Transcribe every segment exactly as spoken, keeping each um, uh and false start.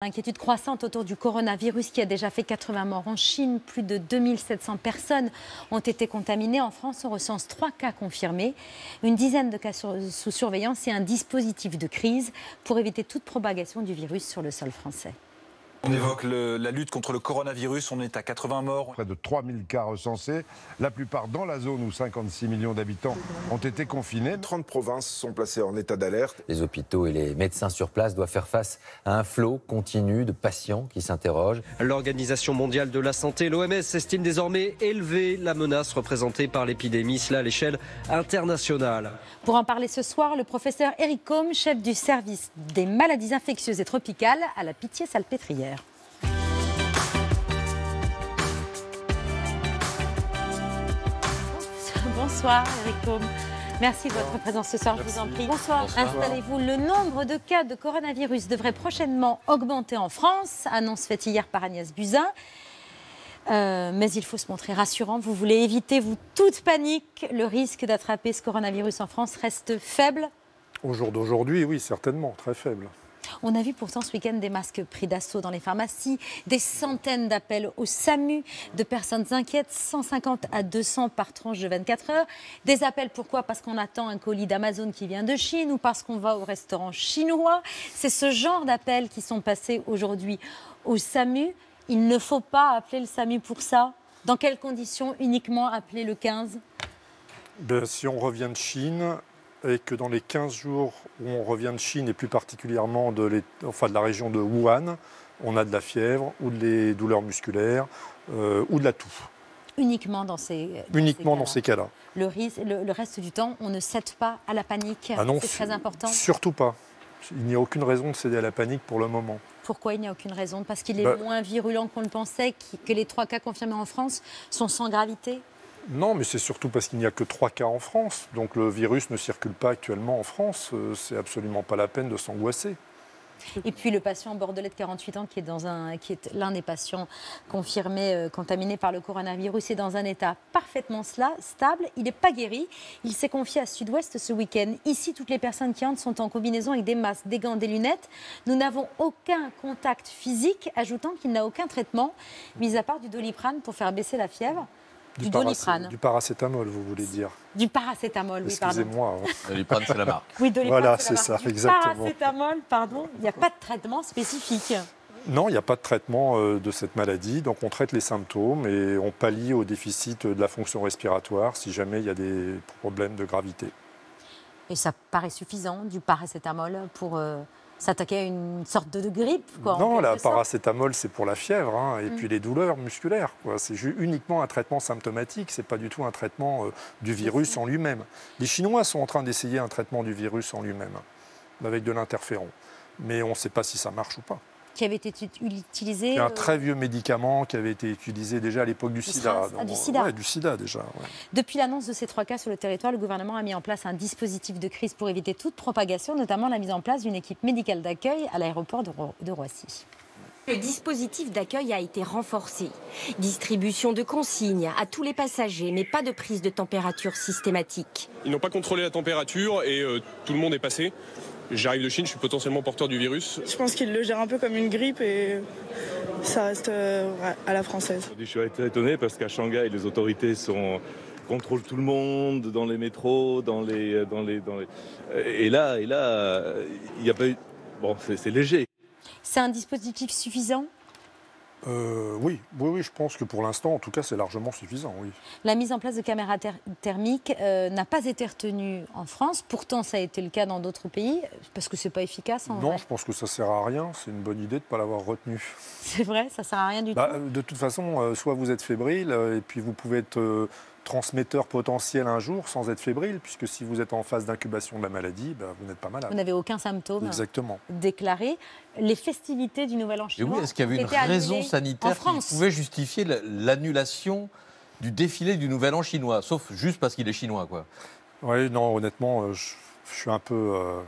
L'inquiétude croissante autour du coronavirus qui a déjà fait quatre-vingts morts en Chine. Plus de deux mille sept cents personnes ont été contaminées. En France, on recense trois cas confirmés, une dizaine de cas sur, sous surveillance et un dispositif de crise pour éviter toute propagation du virus sur le sol français. On évoque le, la lutte contre le coronavirus, on est à quatre-vingts morts. Près de trois mille cas recensés, la plupart dans la zone où cinquante-six millions d'habitants ont été confinés. trente provinces sont placées en état d'alerte. Les hôpitaux et les médecins sur place doivent faire face à un flot continu de patients qui s'interrogent. L'Organisation mondiale de la santé, l'O M S, estime désormais élever la menace représentée par l'épidémie, cela à l'échelle internationale. Pour en parler ce soir, le professeur Éric Caumes, chef du service des maladies infectieuses et tropicales à La Pitié-Salpêtrière. Bonsoir Éric Caumes, merci de votre présence ce soir, merci. Je vous en prie. Bonsoir, Bonsoir. Installez-vous. Le nombre de cas de coronavirus devrait prochainement augmenter en France, annonce faite hier par Agnès Buzyn. Euh, mais il faut se montrer rassurant, vous voulez éviter, vous, toute panique. Le risque d'attraper ce coronavirus en France reste faible? Au jour d'aujourd'hui, oui, certainement, très faible. On a vu pourtant ce week-end des masques pris d'assaut dans les pharmacies, des centaines d'appels au SAMU, de personnes inquiètes, cent cinquante à deux cents par tranche de vingt-quatre heures. Des appels, pourquoi? Parce qu'on attend un colis d'Amazon qui vient de Chine ou parce qu'on va au restaurant chinois. C'est ce genre d'appels qui sont passés aujourd'hui au SAMU. Il ne faut pas appeler le SAMU pour ça. Dans quelles conditions uniquement appeler le quinze? Ben, si on revient de Chine... et que dans les quinze jours où on revient de Chine, et plus particulièrement de, les, enfin de la région de Wuhan, on a de la fièvre ou des douleurs musculaires euh, ou de la toux. Uniquement dans ces, dans Uniquement ces dans ces cas-là. Le, risque, le, le reste du temps, on ne cède pas à la panique, ah c'est très important. Surtout pas. Il n'y a aucune raison de céder à la panique pour le moment. Pourquoi il n'y a aucune raison? Parce qu'il est bah, moins virulent qu'on le pensait, que les trois cas confirmés en France sont sans gravité? Non, mais c'est surtout parce qu'il n'y a que trois cas en France. Donc le virus ne circule pas actuellement en France. C'est absolument pas la peine de s'angoisser. Et puis le patient bordelais de quarante-huit ans qui est dans un, qui est l'un des patients confirmés euh, contaminés par le coronavirus est dans un état parfaitement stable. Il n'est pas guéri. Il s'est confié à Sud-Ouest ce week-end. Ici, toutes les personnes qui entrent sont en combinaison avec des masques, des gants, des lunettes. Nous n'avons aucun contact physique, ajoutant qu'il n'a aucun traitement, mis à part du Doliprane pour faire baisser la fièvre. Du, du Doliprane. Du paracétamol, vous voulez dire. Du paracétamol, oui, pardon. Excusez-moi. Doliprane, c'est la marque. Oui, Doliprane, voilà, c'est ça, du exactement. Paracétamol, pardon, il n'y a pas de traitement spécifique. Non, il n'y a pas de traitement de cette maladie. Donc, on traite les symptômes et on pallie au déficit de la fonction respiratoire si jamais il y a des problèmes de gravité. Et ça paraît suffisant, du paracétamol, pour... Euh... s'attaquer à une sorte de grippe, quoi. Non, la paracétamol, c'est pour la fièvre, hein, et mm. puis les douleurs musculaires, quoi. C'est uniquement un traitement symptomatique, c'est pas du tout un traitement euh, du virus en lui-même. Les Chinois sont en train d'essayer un traitement du virus en lui-même, hein, avec de l'interféron. Mais on ne sait pas si ça marche ou pas. Qui avait été utilisé... Il y a un très vieux médicament qui avait été utilisé déjà à l'époque du sida. Ah, du sida. Ouais, du sida déjà. Ouais. Depuis l'annonce de ces trois cas sur le territoire, le gouvernement a mis en place un dispositif de crise pour éviter toute propagation, notamment la mise en place d'une équipe médicale d'accueil à l'aéroport de, Ro- de Roissy. Le dispositif d'accueil a été renforcé. Distribution de consignes à tous les passagers, mais pas de prise de température systématique. Ils n'ont pas contrôlé la température et euh, tout le monde est passé. J'arrive de Chine, je suis potentiellement porteur du virus. Je pense qu'ils le gèrent un peu comme une grippe et ça reste à la française. Je suis été étonné parce qu'à Shanghai, les autorités sont... contrôlent tout le monde, dans les métros, dans les... Dans les, dans les... Et là, et là, il n'y a pas eu... Bon, c'est léger. C'est un dispositif suffisant ? Euh, oui. oui, oui, je pense que pour l'instant, en tout cas, c'est largement suffisant, oui. La mise en place de caméras ther thermiques euh, n'a pas été retenue en France. Pourtant, ça a été le cas dans d'autres pays, parce que c'est pas efficace, en Non, vrai. Je pense que ça sert à rien. C'est une bonne idée de ne pas l'avoir retenue. C'est vrai, ça sert à rien du bah, tout. De toute façon, euh, soit vous êtes fébrile, euh, et puis vous pouvez être euh, transmetteur potentiel un jour sans être fébrile, puisque si vous êtes en phase d'incubation de la maladie, bah, vous n'êtes pas malade. Vous n'avez aucun symptôme Exactement. déclaré. Les festivités du Nouvel An chinois. Oui, est-ce qu'il y avait une raison sanitaire qui pouvait justifier l'annulation du défilé du Nouvel An chinois, sauf juste parce qu'il est chinois, quoi. Oui, non, honnêtement, je, je suis un peu... Euh...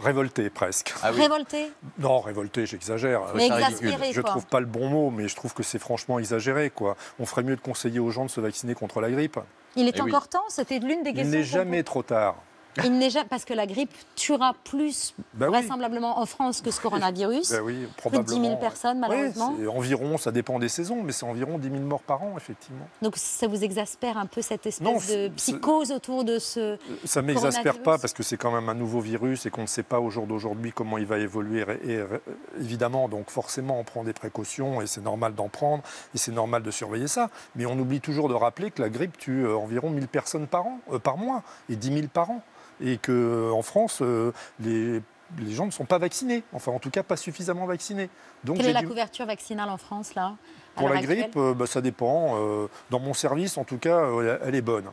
Révolté, presque. Ah oui. Révolté ? Non, révolté, j'exagère. Mais exaspéré, Je ne trouve pas le bon mot, mais je trouve que c'est franchement exagéré, quoi. On ferait mieux de conseiller aux gens de se vacciner contre la grippe. Il est Et encore oui. temps ? C'était l'une des questions. Il n'est jamais trop tard. Il n'est jamais, parce que la grippe tuera plus, ben vraisemblablement, oui. en France que ce coronavirus. Ben oui, probablement. Plus de dix mille personnes, malheureusement. Oui, environ, ça dépend des saisons, mais c'est environ dix mille morts par an, effectivement. Donc ça vous exaspère un peu cette espèce non, de psychose autour de ce Ça ne m'exaspère pas, parce que c'est quand même un nouveau virus et qu'on ne sait pas au jour d'aujourd'hui comment il va évoluer, et, et, évidemment. Donc forcément, on prend des précautions et c'est normal d'en prendre et c'est normal de surveiller ça. Mais on oublie toujours de rappeler que la grippe tue environ mille personnes par, an, euh, par mois et dix mille par an. Et qu'en France, euh, les, les gens ne sont pas vaccinés. Enfin, en tout cas, pas suffisamment vaccinés. Donc, quelle est la dû... couverture vaccinale en France, là? Pour la grippe, euh, bah, ça dépend. Euh, dans mon service, en tout cas, euh, elle est bonne.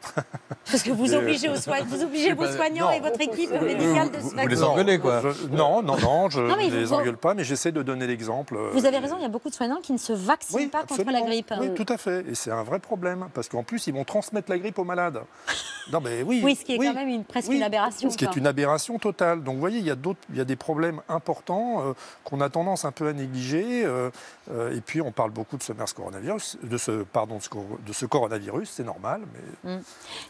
Parce que vous obligez, aux soign... vous obligez vos soignants non, et votre équipe euh, médicale de se vacciner. Vous les engueulez, quoi. Je... Non, non, non, je ne les vous... engueule pas, mais j'essaie de donner l'exemple. Vous avez raison, il y a beaucoup de soignants qui ne se vaccinent oui, pas absolument. contre la grippe. Oui, tout à fait. Et c'est un vrai problème, parce qu'en plus, ils vont transmettre la grippe aux malades. Non, mais oui, oui, ce qui est oui, quand même une, presque oui, une aberration. Ce qui quoi. est une aberration totale. Donc, vous voyez, il y a, d'autres, il y a des problèmes importants euh, qu'on a tendance un peu à négliger. Euh, euh, et puis, on parle beaucoup de ce MERS coronavirus, de ce, pardon, de ce coronavirus, c'est normal. mais mmh.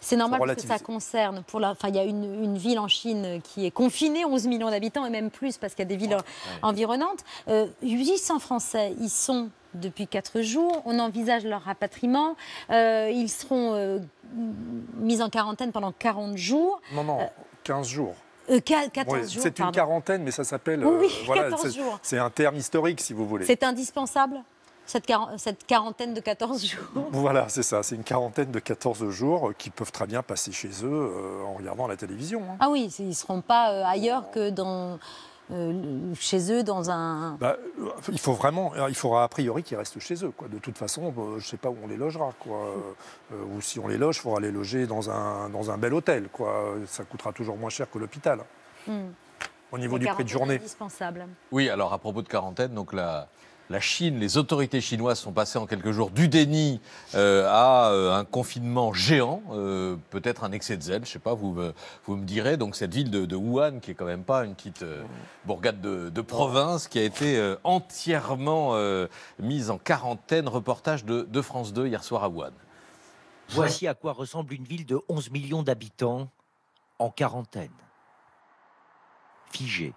C'est normal parce que ça concerne. Pour la, enfin, il y a une, une ville en Chine qui est confinée, onze millions d'habitants, et même plus, parce qu'il y a des villes ouais, ouais. environnantes. Euh, huit cents Français y sont depuis quatre jours. On envisage leur rapatriement. Euh, ils seront euh, mis en quarantaine pendant quarante jours. Non, non, euh, quinze jours. Euh, quatorze oui, jours, c'est une quarantaine, mais ça s'appelle... Oui, euh, voilà, quatorze jours. C'est un terme historique, si vous voulez. C'est indispensable, cette quarantaine de quatorze jours. Voilà, c'est ça. C'est une quarantaine de quatorze jours qui peuvent très bien passer chez eux euh, en regardant la télévision. Hein. Ah oui, ils ne seront pas euh, ailleurs que dans... Euh, chez eux dans un... Bah, il faut vraiment, il faudra a priori qu'ils restent chez eux, quoi. De toute façon, bah, je ne sais pas où on les logera, quoi. Euh, ou si on les loge, il faudra les loger dans un, dans un bel hôtel, quoi. Ça coûtera toujours moins cher que l'hôpital. Mmh. Au niveau du prix de journée. Indispensable. Oui, alors à propos de quarantaine, donc la... La Chine, les autorités chinoises sont passées en quelques jours du déni euh, à euh, un confinement géant, euh, peut-être un excès de zèle, je ne sais pas, vous me, vous me direz. Donc cette ville de, de Wuhan, qui n'est quand même pas une petite euh, bourgade de, de province, qui a été euh, entièrement euh, mise en quarantaine, reportage de, de France deux hier soir à Wuhan. Voici à quoi ressemble une ville de onze millions d'habitants en quarantaine. Figée,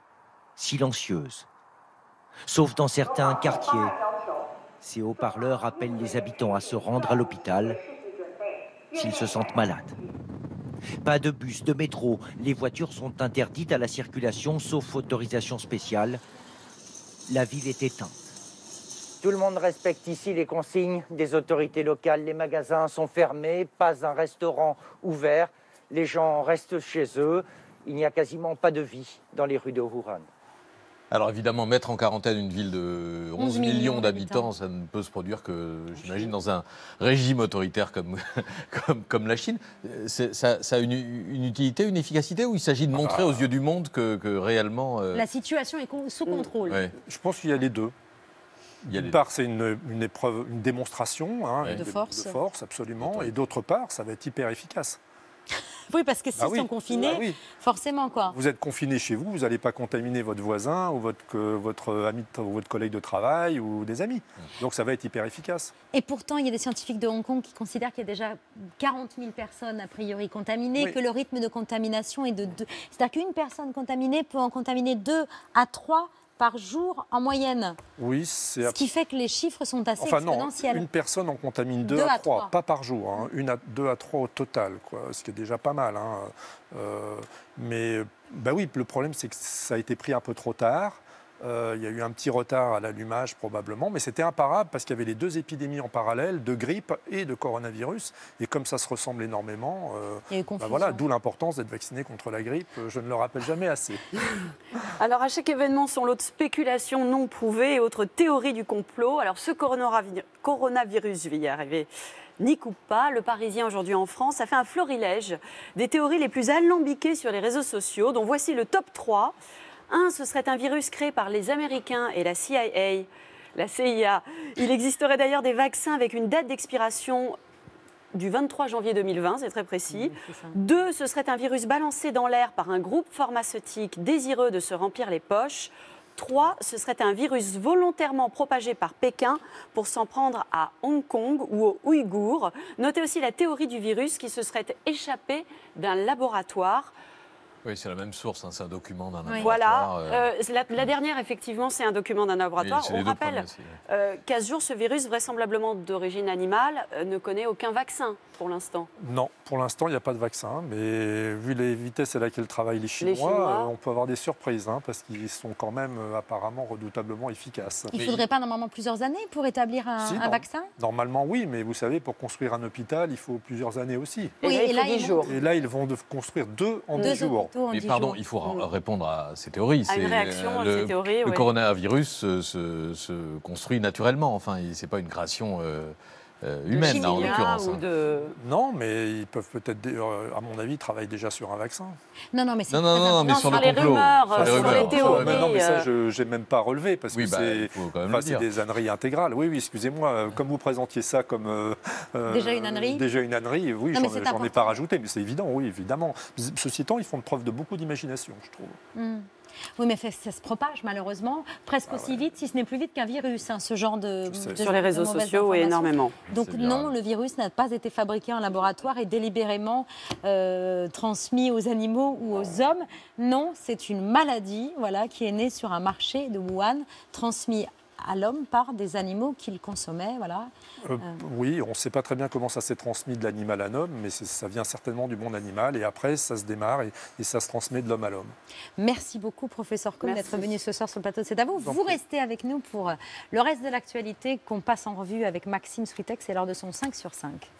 silencieuse. Sauf dans certains quartiers. Ces haut-parleurs appellent les habitants à se rendre à l'hôpital s'ils se sentent malades. Pas de bus, de métro. Les voitures sont interdites à la circulation, sauf autorisation spéciale. La ville est éteinte. Tout le monde respecte ici les consignes des autorités locales. Les magasins sont fermés, pas un restaurant ouvert. Les gens restent chez eux. Il n'y a quasiment pas de vie dans les rues de Wuhan. Alors évidemment, mettre en quarantaine une ville de onze millions d'habitants, ça ne peut se produire que, j'imagine, dans un régime autoritaire comme, comme, comme la Chine. Ça, ça a une, une utilité, une efficacité, ou il s'agit de montrer ah, aux yeux du monde que, que réellement... Euh... La situation est con, sous contrôle. Oui. Je pense qu'il y a les deux. D'une part, c'est une, une épreuve, une démonstration hein, oui. de, de force, de force absolument. Oui. Et d'autre part, ça va être hyper efficace. Oui, parce que s'ils ah oui. sont confinés, ah oui. forcément quoi. Vous êtes confiné chez vous, vous n'allez pas contaminer votre voisin ou votre, votre ami ou votre collègue de travail ou des amis. Donc ça va être hyper efficace. Et pourtant, il y a des scientifiques de Hong Kong qui considèrent qu'il y a déjà quarante mille personnes a priori contaminées, oui. que le rythme de contamination est de deux. C'est-à-dire qu'une personne contaminée peut en contaminer deux à trois par jour en moyenne. Oui, c'est... Ce qui fait que les chiffres sont assez enfin, exponentiels. Non, une personne en contamine deux, deux à trois, pas par jour. Hein. Une à deux à trois au total, quoi. Ce qui est déjà pas mal. Hein. Euh, mais bah oui, le problème, c'est que ça a été pris un peu trop tard. Euh, il y a eu un petit retard à l'allumage probablement, mais c'était imparable parce qu'il y avait les deux épidémies en parallèle, de grippe et de coronavirus. Et comme ça se ressemble énormément, euh, bah voilà, d'où l'importance d'être vacciné contre la grippe. Je ne le rappelle jamais assez. Alors à chaque événement, son lot de spéculations non prouvées et autres théories du complot. Alors ce coronavirus, je vais y arriver. N'y coupe pas, le Parisien aujourd'hui en France a fait un florilège des théories les plus alambiquées sur les réseaux sociaux, dont voici le top trois. Un, ce serait un virus créé par les Américains et la C I A. La C I A. Il existerait d'ailleurs des vaccins avec une date d'expiration du vingt-trois janvier deux mille vingt, c'est très précis. Oui, Deux, ce serait un virus balancé dans l'air par un groupe pharmaceutique désireux de se remplir les poches. Trois, ce serait un virus volontairement propagé par Pékin pour s'en prendre à Hong Kong ou aux Ouïghours. Notez aussi la théorie du virus qui se serait échappé d'un laboratoire. Oui, c'est la même source, hein, c'est un document d'un oui. laboratoire. Voilà, euh... Euh, la, la dernière, effectivement, c'est un document d'un laboratoire. Oui, on rappelle, euh, quinze jours, ce virus, vraisemblablement d'origine animale, euh, ne connaît aucun vaccin pour l'instant. Non, pour l'instant, il n'y a pas de vaccin, mais vu les vitesses à laquelle travaillent les Chinois, les Chinois... Euh, on peut avoir des surprises, hein, parce qu'ils sont quand même euh, apparemment redoutablement efficaces. Il ne faudrait pas normalement plusieurs années pour établir un, si, un non, vaccin ? Normalement, oui, mais vous savez, pour construire un hôpital, il faut plusieurs années aussi. Oui, et, là, et, là, ils vont... et là, ils vont de construire deux en deux dix jours. Mais pardon, il faut répondre à ces théories. À une réaction, le, à ces théories, le ouais. coronavirus se, se, se construit naturellement. Enfin, c'est pas une création euh, humaine, là, en l'occurrence. De... Non, mais ils peuvent peut-être, à mon avis, travailler déjà sur un vaccin. Non, non, mais, non, non, non, mais non, sur, sur les rumeurs, sur, sur les, rumeurs, les théories. Mais non, mais ça, je n'ai même pas relevé parce oui, que bah, c'est enfin, des âneries intégrales. Oui, oui, excusez-moi, comme vous présentiez ça comme euh, déjà une ânerie. Déjà une ânerie, oui, j'en ai pas rajouté, mais c'est évident, oui, évidemment. Ceci étant, ils font preuve de beaucoup d'imagination, je trouve. Mm. Oui, mais ça, ça se propage malheureusement presque ah, aussi ouais. vite, si ce n'est plus vite qu'un virus, hein, ce genre de, de sur les réseaux sociaux, oui, énormément. Donc non, le virus n'a pas été fabriqué en laboratoire et délibérément euh, transmis aux animaux ou aux hommes. Non, c'est une maladie, voilà, qui est née sur un marché de Wuhan, transmis à l'homme par des animaux qu'il consommait, voilà. Euh, euh. Oui, on ne sait pas très bien comment ça s'est transmis de l'animal à l'homme, mais ça vient certainement du monde animal, et après, ça se démarre et, et ça se transmet de l'homme à l'homme. Merci beaucoup, professeur Caumes, d'être venu ce soir sur le plateau de C'est à vous. Vous, vous restez avec nous pour le reste de l'actualité qu'on passe en revue avec Maxime Switek, c'est l'heure de son cinq sur cinq.